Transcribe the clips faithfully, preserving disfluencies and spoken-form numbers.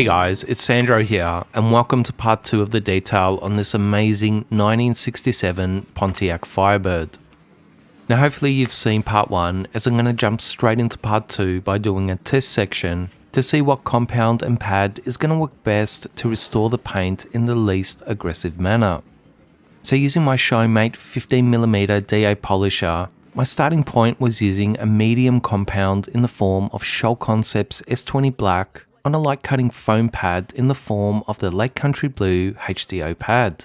Hey guys, it's Sandro here and welcome to part two of the detail on this amazing nineteen sixty-seven Pontiac Firebird. Now hopefully you've seen part one, as I'm going to jump straight into part two by doing a test section to see what compound and pad is going to work best to restore the paint in the least aggressive manner. So using my Shine Mate fifteen millimeter D A polisher, my starting point was using a medium compound in the form of Scholl Concepts S twenty Black on a light cutting foam pad in the form of the Lake Country Blue H D O pad.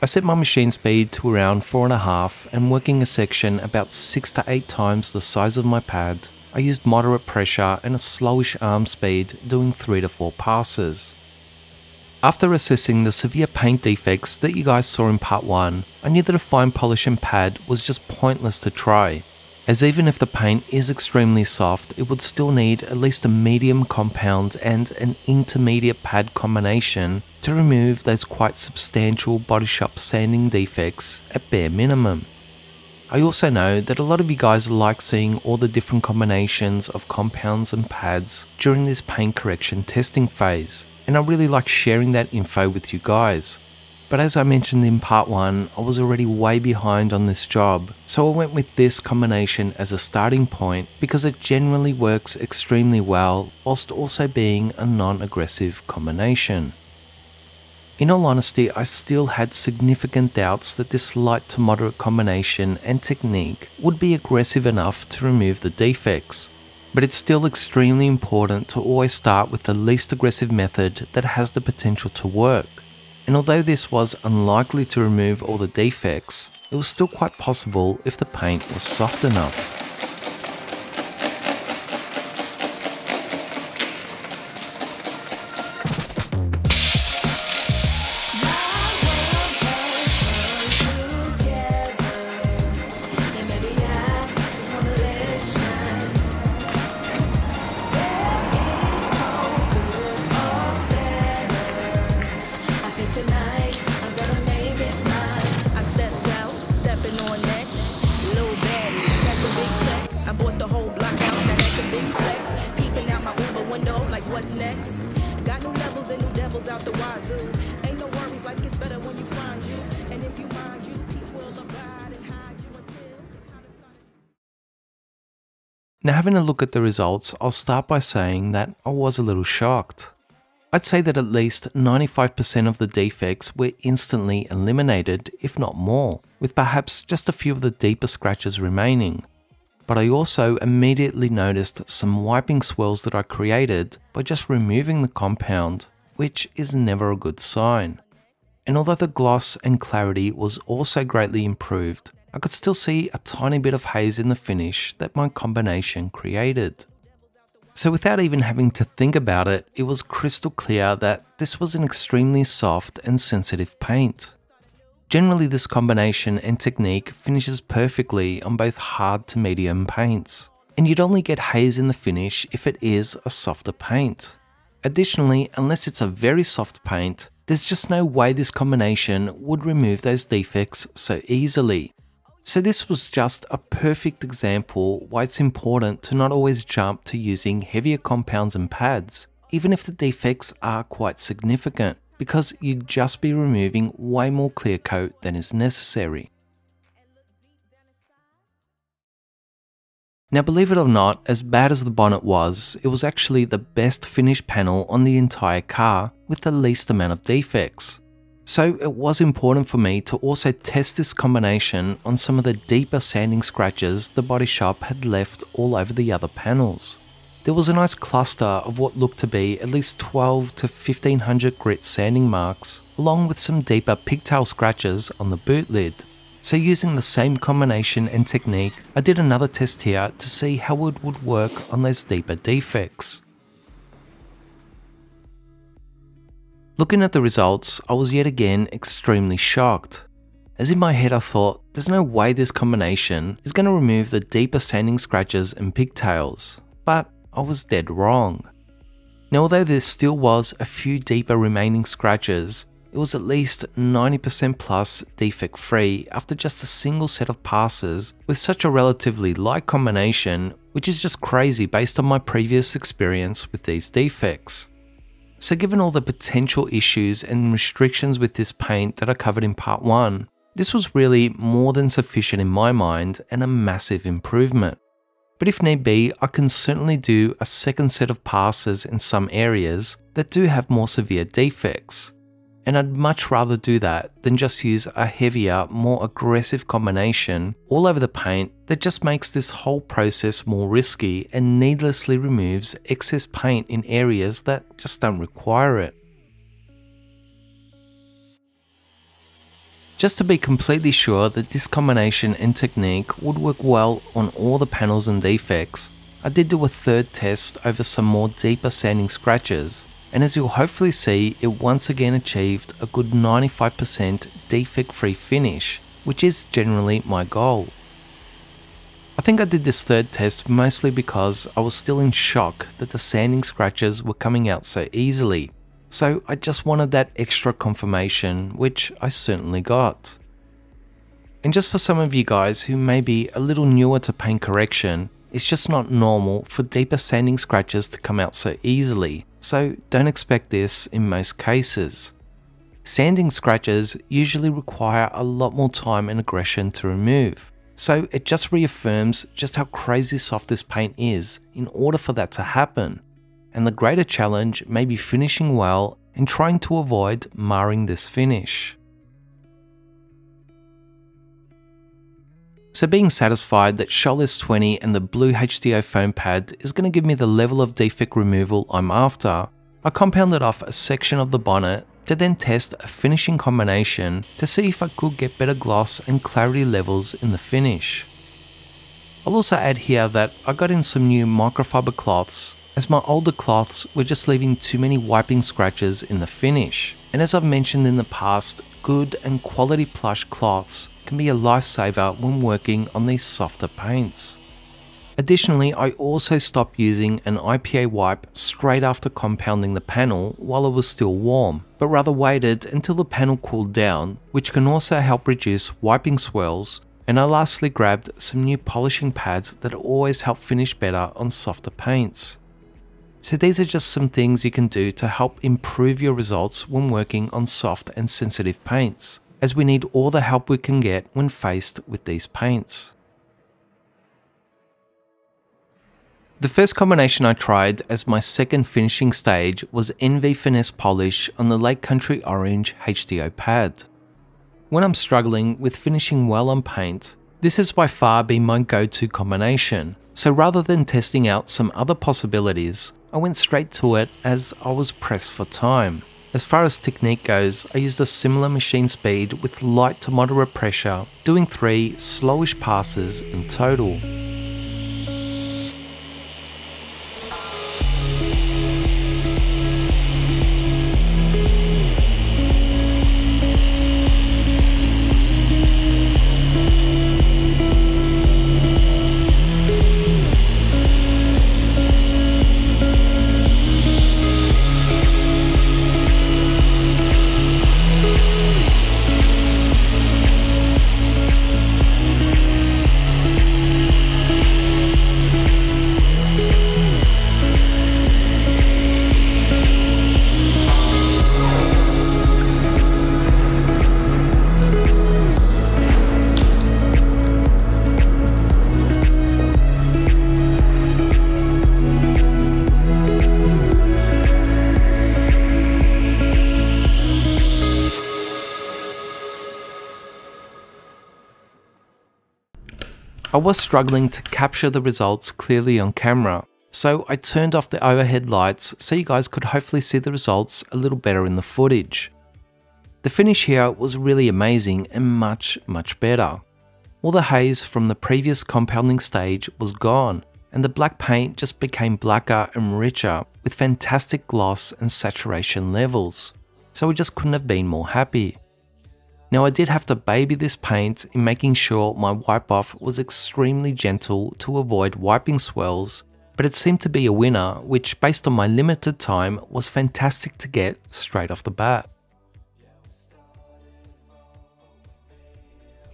I set my machine speed to around four and a half, and working a section about six to eight times the size of my pad, I used moderate pressure and a slowish arm speed, doing three to four passes. After assessing the severe paint defects that you guys saw in part one, I knew that a fine polish and pad was just pointless to try, as even if the paint is extremely soft, it would still need at least a medium compound and an intermediate pad combination to remove those quite substantial body shop sanding defects at bare minimum. I also know that a lot of you guys like seeing all the different combinations of compounds and pads during this paint correction testing phase, and I really like sharing that info with you guys. But as I mentioned in part one, I was already way behind on this job, so I went with this combination as a starting point because it generally works extremely well whilst also being a non-aggressive combination. In all honesty, I still had significant doubts that this light to moderate combination and technique would be aggressive enough to remove the defects. But it's still extremely important to always start with the least aggressive method that has the potential to work. And although this was unlikely to remove all the defects, it was still quite possible if the paint was soft enough. Now, having a look at the results, I'll start by saying that I was a little shocked. I'd say that at least ninety-five percent of the defects were instantly eliminated, if not more, with perhaps just a few of the deeper scratches remaining. But I also immediately noticed some wiping swirls that I created by just removing the compound, which is never a good sign. And although the gloss and clarity was also greatly improved, I could still see a tiny bit of haze in the finish that my combination created. So without even having to think about it, it was crystal clear that this was an extremely soft and sensitive paint. Generally, this combination and technique finishes perfectly on both hard to medium paints, and you'd only get haze in the finish if it is a softer paint. Additionally, unless it's a very soft paint, there's just no way this combination would remove those defects so easily. So this was just a perfect example why it's important to not always jump to using heavier compounds and pads, even if the defects are quite significant, because you'd just be removing way more clear coat than is necessary. Now believe it or not, as bad as the bonnet was, it was actually the best finished panel on the entire car with the least amount of defects. So it was important for me to also test this combination on some of the deeper sanding scratches the body shop had left all over the other panels. There was a nice cluster of what looked to be at least twelve to fifteen hundred grit sanding marks, along with some deeper pigtail scratches on the boot lid. So using the same combination and technique, I did another test here to see how it would work on those deeper defects. Looking at the results, I was yet again extremely shocked. As in my head I thought, there's no way this combination is going to remove the deeper sanding scratches and pigtails, but I was dead wrong. Now although there still was a few deeper remaining scratches, it was at least ninety percent plus defect free after just a single set of passes with such a relatively light combination, which is just crazy based on my previous experience with these defects. So given all the potential issues and restrictions with this paint that I covered in part one, this was really more than sufficient in my mind and a massive improvement. But if need be, I can certainly do a second set of passes in some areas that do have more severe defects. And I'd much rather do that than just use a heavier, more aggressive combination all over the paint that just makes this whole process more risky and needlessly removes excess paint in areas that just don't require it. Just to be completely sure that this combination and technique would work well on all the panels and defects, I did do a third test over some more deeper sanding scratches, and as you'll hopefully see, it once again achieved a good ninety-five percent defect-free finish, which is generally my goal. I think I did this third test mostly because I was still in shock that the sanding scratches were coming out so easily. So I just wanted that extra confirmation, which I certainly got. And just for some of you guys who may be a little newer to paint correction, it's just not normal for deeper sanding scratches to come out so easily, so don't expect this in most cases. Sanding scratches usually require a lot more time and aggression to remove, so it just reaffirms just how crazy soft this paint is in order for that to happen. And the greater challenge may be finishing well and trying to avoid marring this finish. So being satisfied that Scholl S twenty and the blue H D O foam pad is going to give me the level of defect removal I'm after, I compounded off a section of the bonnet to then test a finishing combination to see if I could get better gloss and clarity levels in the finish. I'll also add here that I got in some new microfiber cloths, as my older cloths were just leaving too many wiping scratches in the finish. And as I've mentioned in the past, good and quality plush cloths can be a lifesaver when working on these softer paints. Additionally, I also stopped using an I P A wipe straight after compounding the panel while it was still warm, but rather waited until the panel cooled down, which can also help reduce wiping swirls. And I lastly grabbed some new polishing pads that always help finish better on softer paints. So these are just some things you can do to help improve your results when working on soft and sensitive paints, as we need all the help we can get when faced with these paints. The first combination I tried as my second finishing stage was N V Finesse Polish on the Lake Country Orange H D O pad. When I'm struggling with finishing well on paint, this has by far been my go-to combination, so rather than testing out some other possibilities, I went straight to it as I was pressed for time. As far as technique goes, I used a similar machine speed with light to moderate pressure, doing three slowish passes in total. I was struggling to capture the results clearly on camera, so I turned off the overhead lights so you guys could hopefully see the results a little better in the footage. The finish here was really amazing and much, much better. All the haze from the previous compounding stage was gone, and the black paint just became blacker and richer with fantastic gloss and saturation levels, so we just couldn't have been more happy. Now I did have to baby this paint in making sure my wipe off was extremely gentle to avoid wiping swirls, but it seemed to be a winner, which based on my limited time was fantastic to get straight off the bat.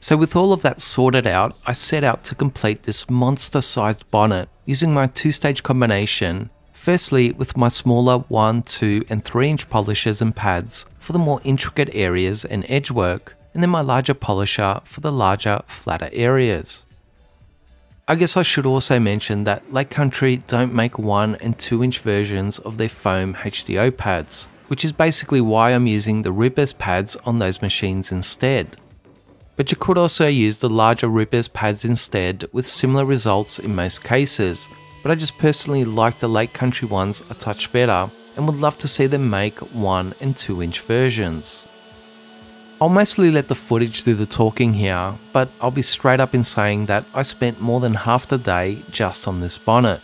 So with all of that sorted out, I set out to complete this monster sized bonnet using my two stage combination, Firstly, with my smaller one, two and three inch polishers and pads for the more intricate areas and edge work, and then my larger polisher for the larger, flatter areas. I guess I should also mention that Lake Country don't make one and two inch versions of their foam H D O pads, which is basically why I'm using the Rupes pads on those machines instead. But you could also use the larger Rupes pads instead with similar results in most cases, but I just personally like the Lake Country ones a touch better and would love to see them make one and two inch versions. I'll mostly let the footage do the talking here, but I'll be straight up in saying that I spent more than half the day just on this bonnet.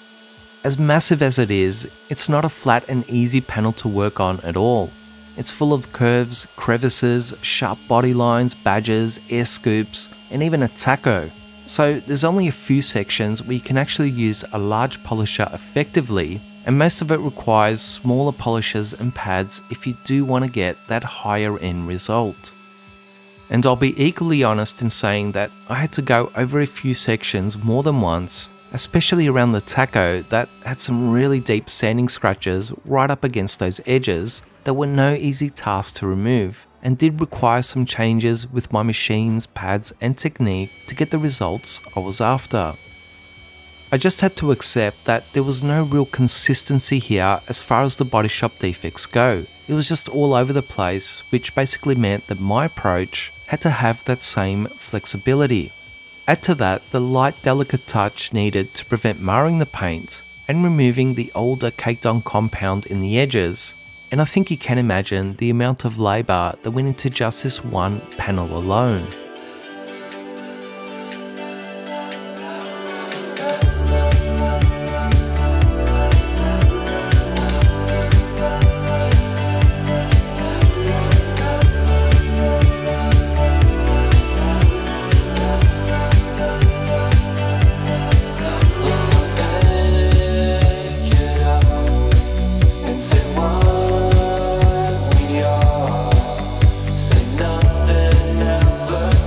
As massive as it is, it's not a flat and easy panel to work on at all. It's full of curves, crevices, sharp body lines, badges, air scoops, and even a taco. So there's only a few sections where you can actually use a large polisher effectively, and most of it requires smaller polishers and pads if you do want to get that higher end result. And I'll be equally honest in saying that I had to go over a few sections more than once, especially around the taco that had some really deep sanding scratches right up against those edges that were no easy task to remove, and did require some changes with my machines, pads and technique to get the results I was after. I just had to accept that there was no real consistency here as far as the body shop defects go. It was just all over the place, which basically meant that my approach had to have that same flexibility. Add to that the light, delicate touch needed to prevent marring the paint and removing the older caked on compound in the edges, and I think you can imagine the amount of labour that went into just this one panel alone. Never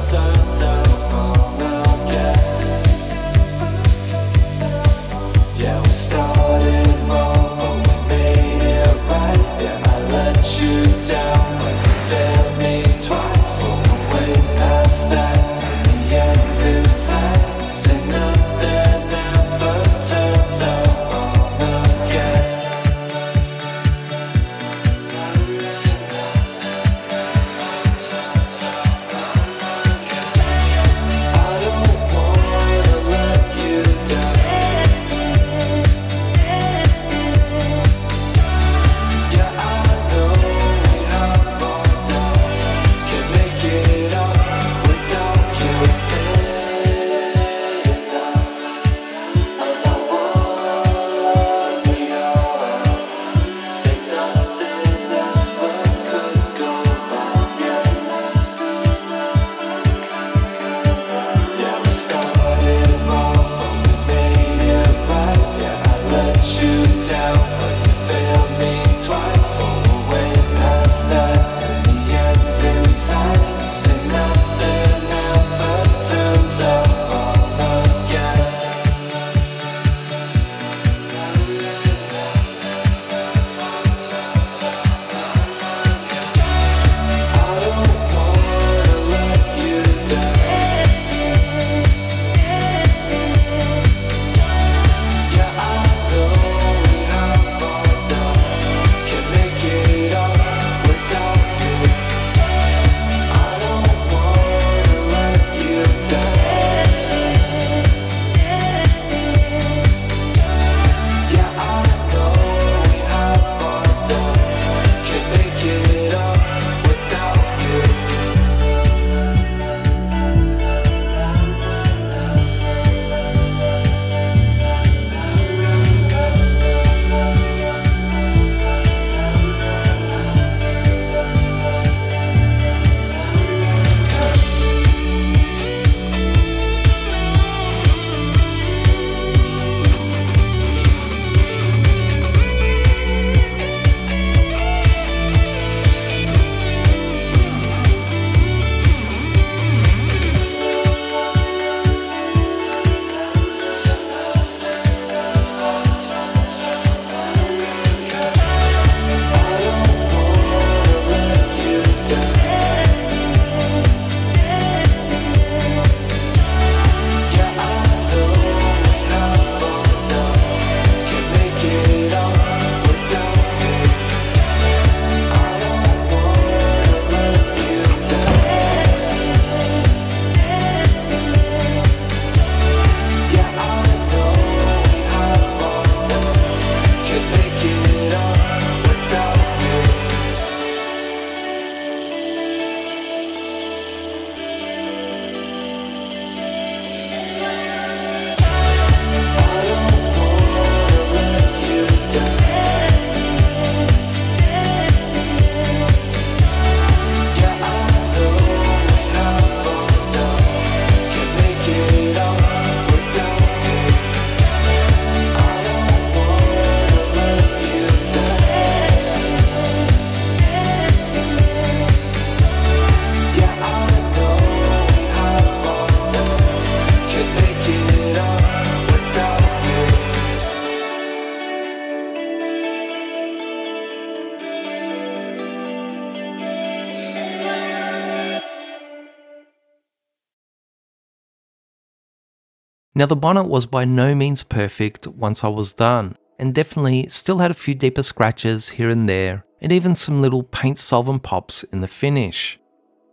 Now the bonnet was by no means perfect once I was done, and definitely still had a few deeper scratches here and there, and even some little paint solvent pops in the finish.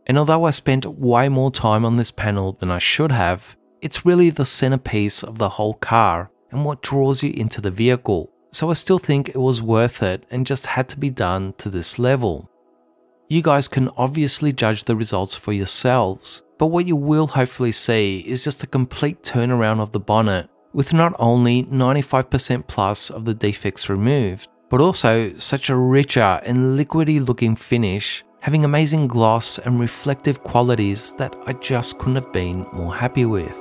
And although I spent way more time on this panel than I should have, it's really the centerpiece of the whole car and what draws you into the vehicle, so I still think it was worth it and just had to be done to this level. You guys can obviously judge the results for yourselves, but what you will hopefully see is just a complete turnaround of the bonnet, with not only ninety-five percent plus of the defects removed, but also such a richer and liquidy looking finish, having amazing gloss and reflective qualities that I just couldn't have been more happy with.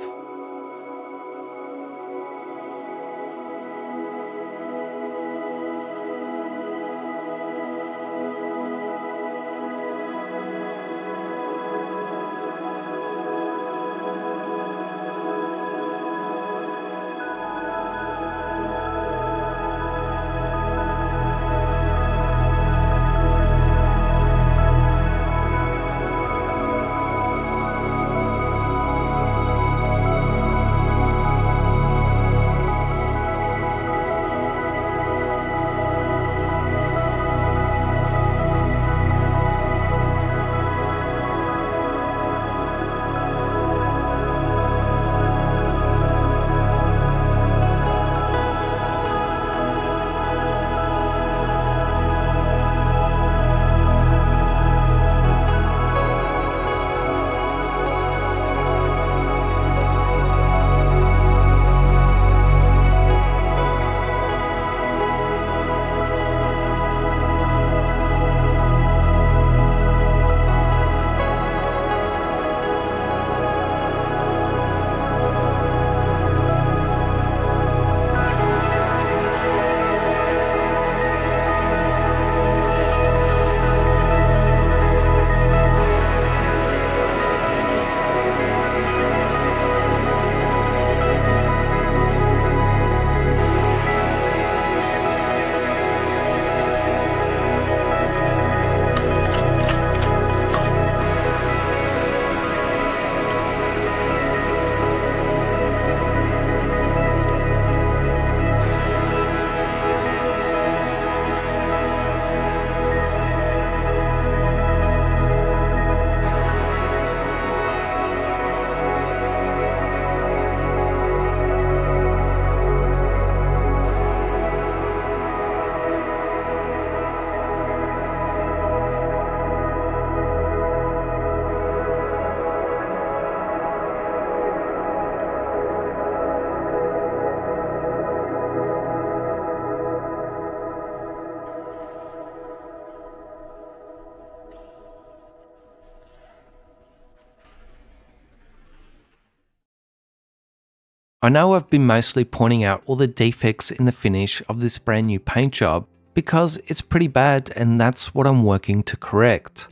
I know I've been mostly pointing out all the defects in the finish of this brand new paint job because it's pretty bad and that's what I'm working to correct.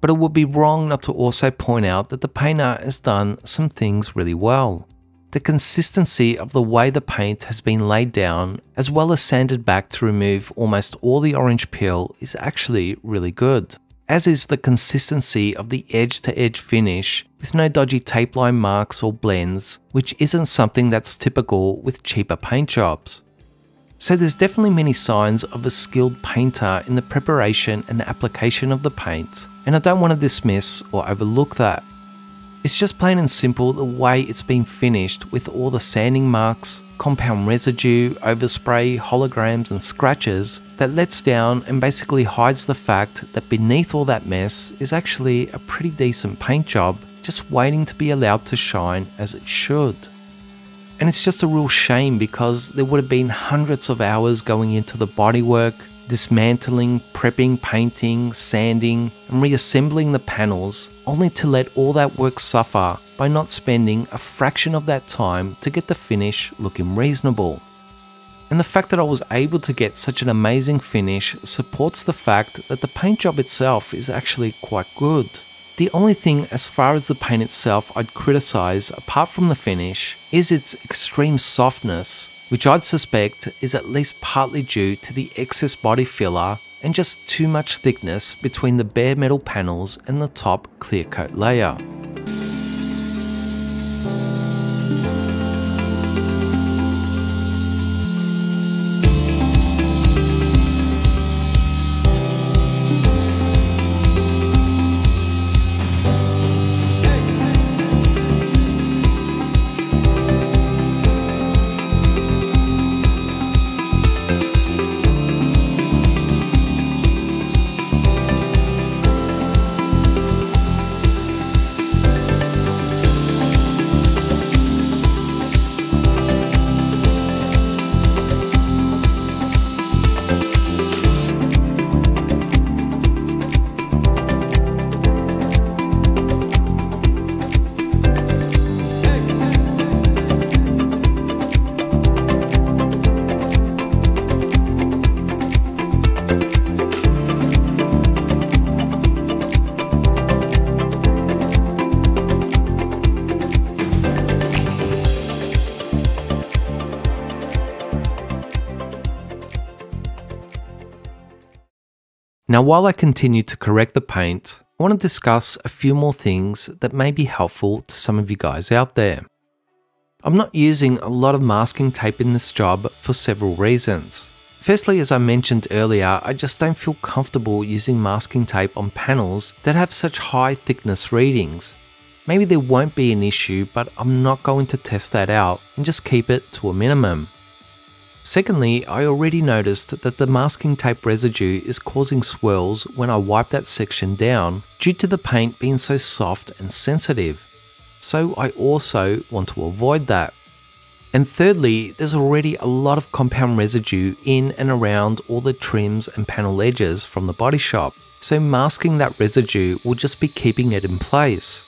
But it would be wrong not to also point out that the painter has done some things really well. The consistency of the way the paint has been laid down, as well as sanded back to remove almost all the orange peel, is actually really good. As is the consistency of the edge-to-edge finish, with no dodgy tape line marks or blends, which isn't something that's typical with cheaper paint jobs. So there's definitely many signs of a skilled painter in the preparation and application of the paint, and I don't want to dismiss or overlook that. It's just plain and simple the way it's been finished, with all the sanding marks, compound residue, overspray, holograms and scratches that lets down and basically hides the fact that beneath all that mess is actually a pretty decent paint job, just waiting to be allowed to shine as it should. And it's just a real shame because there would have been hundreds of hours going into the bodywork, dismantling, prepping, painting, sanding and reassembling the panels, only to let all that work suffer by not spending a fraction of that time to get the finish looking reasonable. And the fact that I was able to get such an amazing finish supports the fact that the paint job itself is actually quite good. The only thing as far as the paint itself I'd criticize apart from the finish is its extreme softness, which I'd suspect is at least partly due to the excess body filler and just too much thickness between the bare metal panels and the top clear coat layer. Now, while I continue to correct the paint, I want to discuss a few more things that may be helpful to some of you guys out there. I'm not using a lot of masking tape in this job for several reasons. Firstly, as I mentioned earlier, I just don't feel comfortable using masking tape on panels that have such high thickness readings. Maybe there won't be an issue, but I'm not going to test that out and just keep it to a minimum. Secondly, I already noticed that the masking tape residue is causing swirls when I wipe that section down due to the paint being so soft and sensitive. So I also want to avoid that. And thirdly, there's already a lot of compound residue in and around all the trims and panel edges from the body shop, so masking that residue will just be keeping it in place.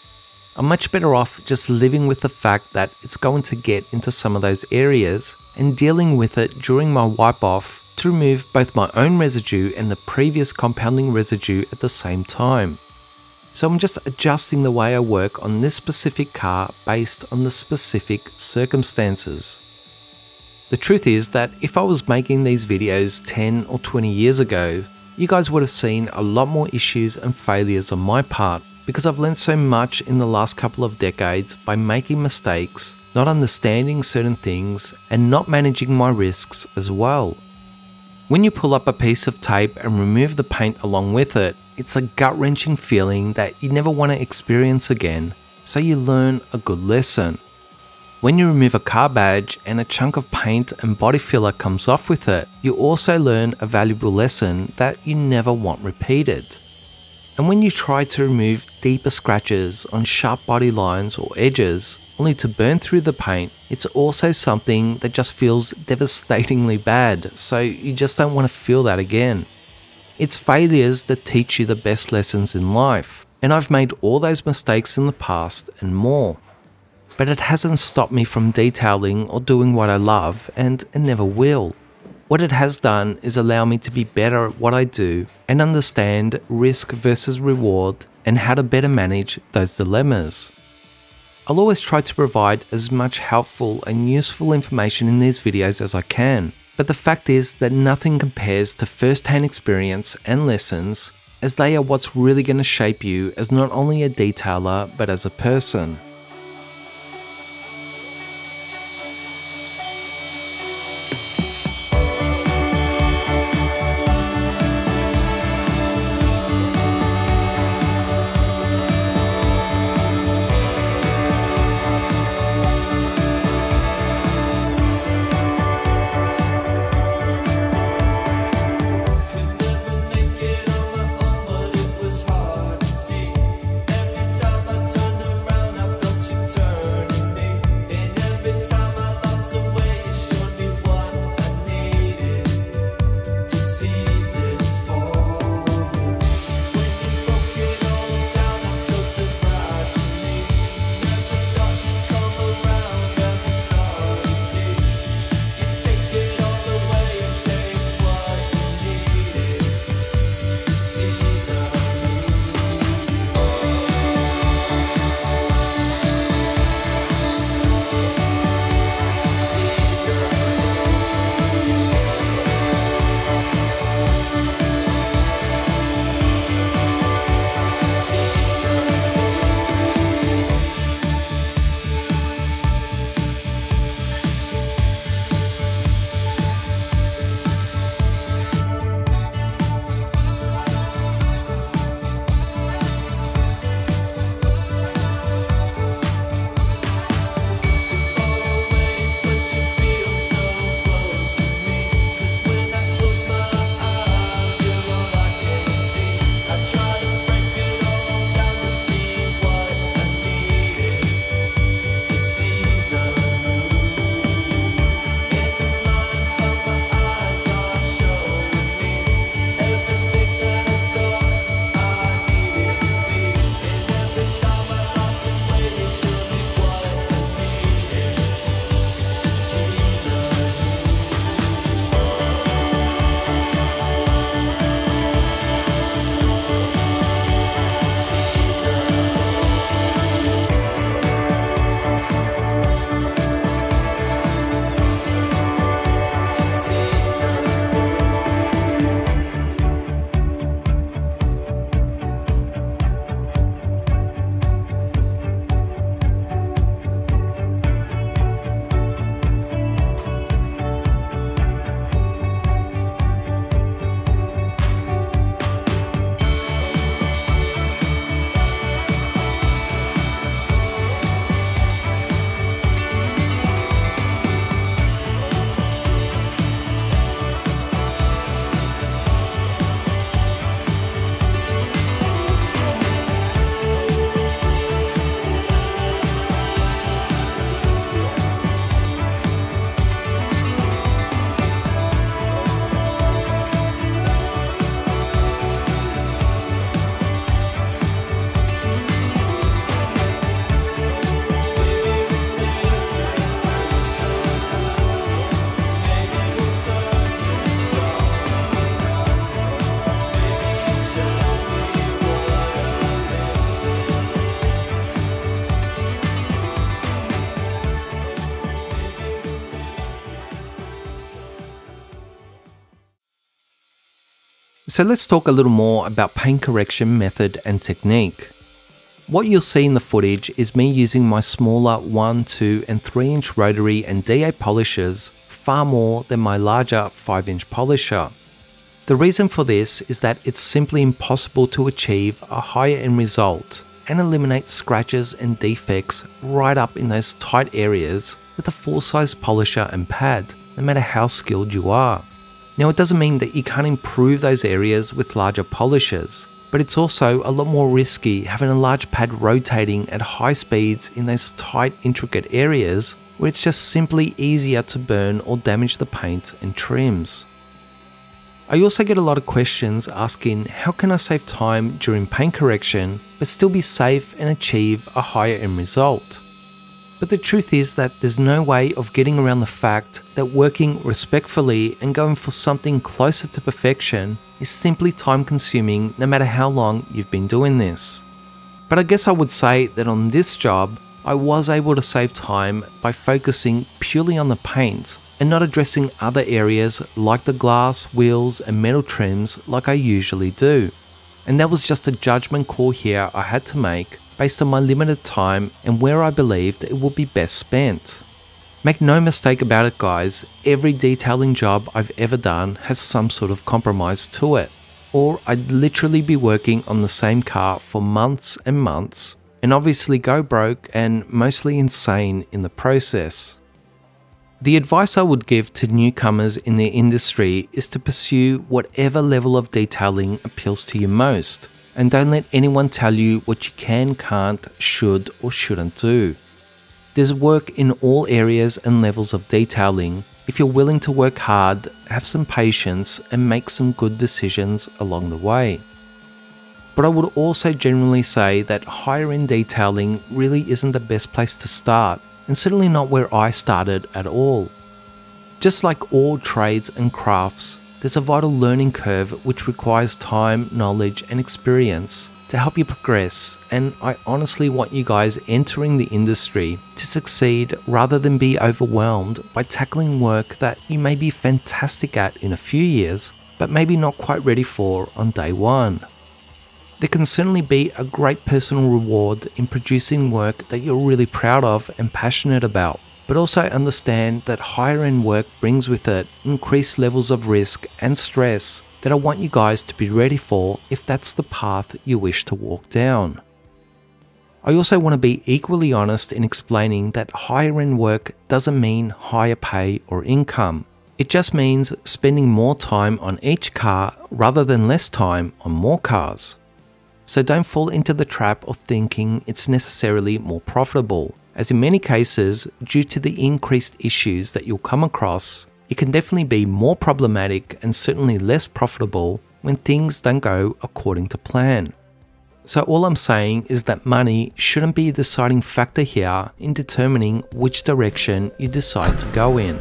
I'm much better off just living with the fact that it's going to get into some of those areas and dealing with it during my wipe off to remove both my own residue and the previous compounding residue at the same time. So I'm just adjusting the way I work on this specific car based on the specific circumstances. The truth is that if I was making these videos ten or twenty years ago, you guys would have seen a lot more issues and failures on my part, because I've learned so much in the last couple of decades by making mistakes, not understanding certain things, and not managing my risks as well. When you pull up a piece of tape and remove the paint along with it, it's a gut-wrenching feeling that you never want to experience again, so you learn a good lesson. When you remove a car badge and a chunk of paint and body filler comes off with it, you also learn a valuable lesson that you never want repeated. And when you try to remove deeper scratches on sharp body lines or edges, only to burn through the paint, it's also something that just feels devastatingly bad, so you just don't want to feel that again. It's failures that teach you the best lessons in life, and I've made all those mistakes in the past and more. But it hasn't stopped me from detailing or doing what I love, and it never will. What it has done is allow me to be better at what I do and understand risk versus reward and how to better manage those dilemmas. I'll always try to provide as much helpful and useful information in these videos as I can. But the fact is that nothing compares to first-hand experience and lessons, as they are what's really going to shape you as not only a detailer, but as a person. Turn around, So let's talk a little more about paint correction method and technique. What you'll see in the footage is me using my smaller one, two and three inch rotary and D A polishers far more than my larger five inch polisher. The reason for this is that it's simply impossible to achieve a higher end result and eliminate scratches and defects right up in those tight areas with a full size polisher and pad, no matter how skilled you are. Now, it doesn't mean that you can't improve those areas with larger polishers, but it's also a lot more risky having a large pad rotating at high speeds in those tight, intricate areas where it's just simply easier to burn or damage the paint and trims. I also get a lot of questions asking, how can I save time during paint correction but still be safe and achieve a higher end result? But the truth is that there's no way of getting around the fact that working respectfully and going for something closer to perfection is simply time consuming no matter how long you've been doing this. But I guess I would say that on this job, I was able to save time by focusing purely on the paint and not addressing other areas like the glass, wheels and metal trims like I usually do. And that was just a judgment call here I had to make based on my limited time and where I believed it would be best spent. Make no mistake about it guys, every detailing job I've ever done has some sort of compromise to it, or I'd literally be working on the same car for months and months and obviously go broke and mostly insane in the process. The advice I would give to newcomers in the industry is to pursue whatever level of detailing appeals to you most, and don't let anyone tell you what you can, can't, should or shouldn't do. There's work in all areas and levels of detailing if you're willing to work hard, have some patience and make some good decisions along the way. But I would also generally say that higher end detailing really isn't the best place to start, and certainly not where I started at all. Just like all trades and crafts, there's a vital learning curve which requires time, knowledge and experience to help you progress, and I honestly want you guys entering the industry to succeed rather than be overwhelmed by tackling work that you may be fantastic at in a few years, but maybe not quite ready for on day one. There can certainly be a great personal reward in producing work that you're really proud of and passionate about, but also understand that higher end work brings with it increased levels of risk and stress that I want you guys to be ready for if that's the path you wish to walk down. I also want to be equally honest in explaining that higher end work doesn't mean higher pay or income. It just means spending more time on each car rather than less time on more cars. So don't fall into the trap of thinking it's necessarily more profitable, as in many cases, due to the increased issues that you'll come across, it can definitely be more problematic and certainly less profitable when things don't go according to plan. So all I'm saying is that money shouldn't be a deciding factor here in determining which direction you decide to go in.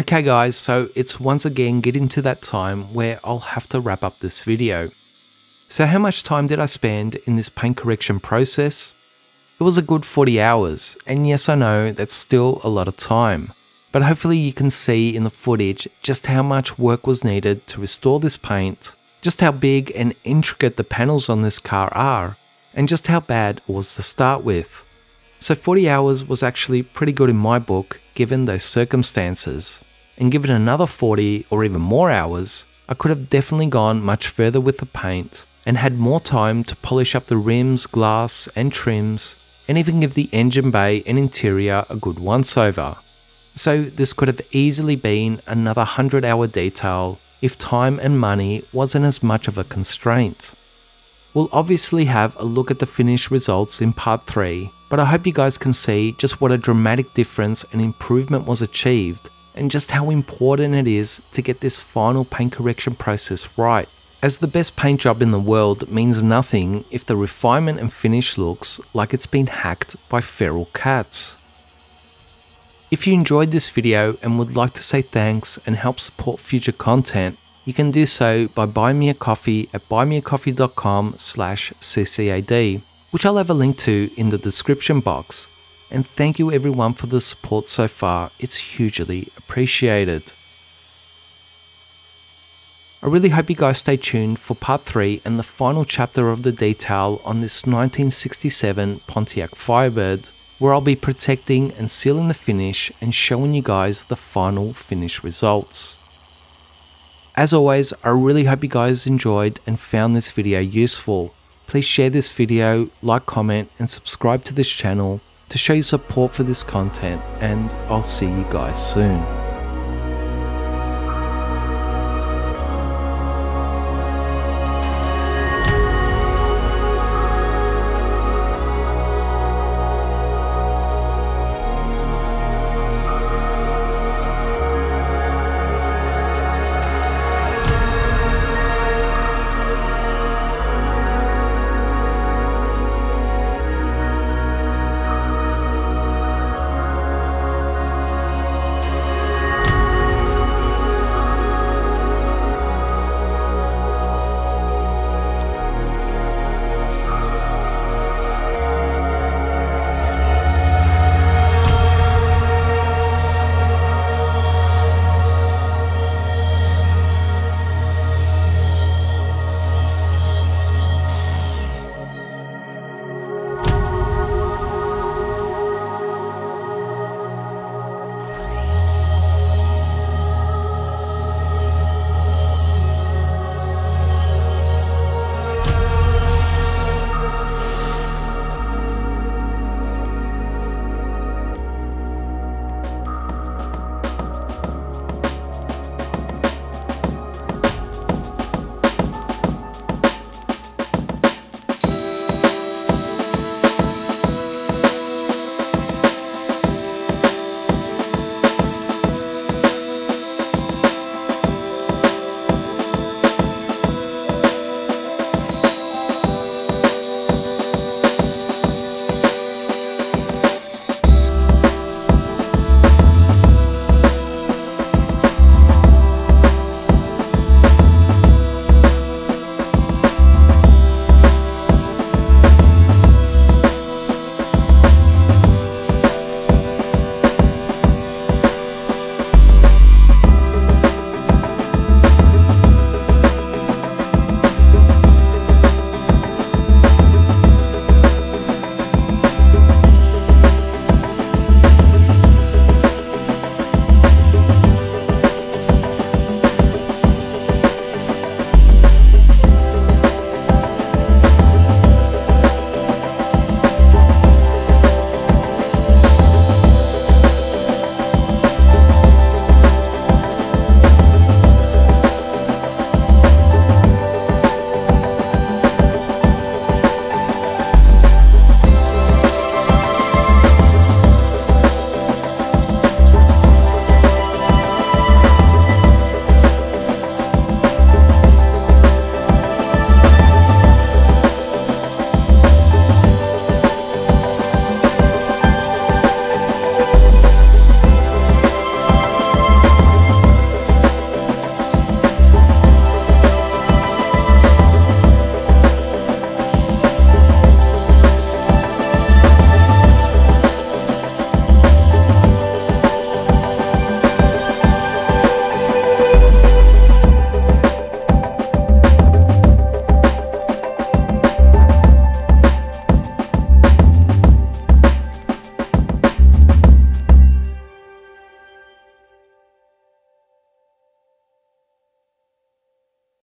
Okay guys, so it's once again getting to that time where I'll have to wrap up this video. So how much time did I spend in this paint correction process? It was a good forty hours, and yes I know that's still a lot of time, but hopefully you can see in the footage just how much work was needed to restore this paint, just how big and intricate the panels on this car are, and just how bad it was to start with. So forty hours was actually pretty good in my book given those circumstances, and given another forty or even more hours, I could have definitely gone much further with the paint and had more time to polish up the rims, glass and trims, and even give the engine bay and interior a good once over. So this could have easily been another hundred hour detail if time and money wasn't as much of a constraint. We'll obviously have a look at the finished results in part three, but I hope you guys can see just what a dramatic difference and improvement was achieved, and just how important it is to get this final paint correction process right, as the best paint job in the world means nothing if the refinement and finish looks like it's been hacked by feral cats. If you enjoyed this video and would like to say thanks and help support future content, you can do so by buying me a coffee at buy me a coffee dot com slash C C A D, which I'll have a link to in the description box. And thank you everyone for the support so far, it's hugely appreciated. I really hope you guys stay tuned for part three and the final chapter of the detail on this nineteen sixty-seven Pontiac Firebird, where I'll be protecting and sealing the finish and showing you guys the final finish results. As always, I really hope you guys enjoyed and found this video useful. Please share this video, like, comment and subscribe to this channel to show your support for this content, and I'll see you guys soon.